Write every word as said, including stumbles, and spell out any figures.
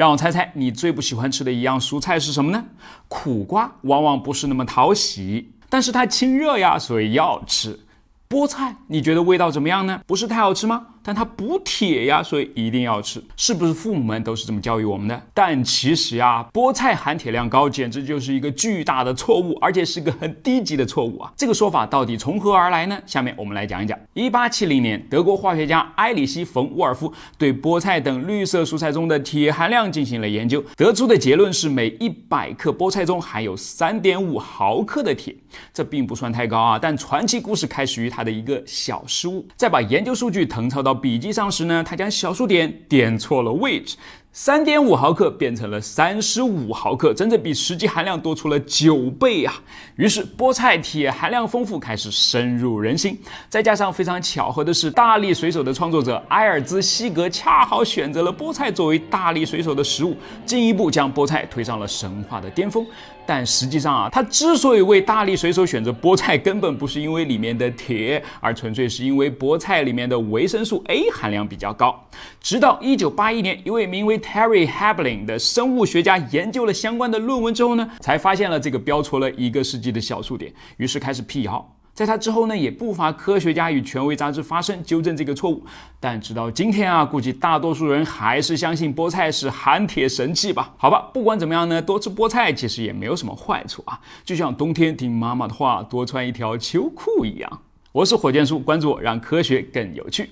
让我猜猜，你最不喜欢吃的一样蔬菜是什么呢？苦瓜往往不是那么讨喜，但是它清热呀，所以要吃。菠菜，你觉得味道怎么样呢？不是太好吃吗？但它补铁呀，所以一定要吃。是不是父母们都是这么教育我们的？但其实啊，菠菜含铁量高，简直就是一个巨大的错误，而且是个很低级的错误啊！这个说法到底从何而来呢？下面我们来讲一讲。一八七零年，德国化学家埃里希·冯·沃尔夫对菠菜等绿色蔬菜中的铁含量进行了研究，得出的结论是每一百克菠菜中含有 三点五毫克的铁。这并不算太高啊，但传奇故事开始于他。 他的一个小失误，在把研究数据誊抄到笔记上时呢，他将小数点点错了位置， 三点五毫克变成了三十五毫克，真正比实际含量多出了九倍啊！于是菠菜铁含量丰富开始深入人心，再加上非常巧合的是，大力水手的创作者埃尔兹·西格恰好选择了菠菜作为大力水手的食物，进一步将菠菜推上了神话的巅峰。 但实际上啊，他之所以为大力水手选择菠菜，根本不是因为里面的铁，而纯粹是因为菠菜里面的维生素 A 含量比较高。直到一九八一年，一位名为 Terry Hebling 的生物学家研究了相关的论文之后呢，才发现了这个标错了一个世纪的小数点，于是开始辟谣。 在他之后呢，也不乏科学家与权威杂志发声纠正这个错误，但直到今天啊，估计大多数人还是相信菠菜是含铁神器吧？好吧，不管怎么样呢，多吃菠菜其实也没有什么坏处啊，就像冬天听妈妈的话，多穿一条秋裤一样。我是火箭叔，关注我，让科学更有趣。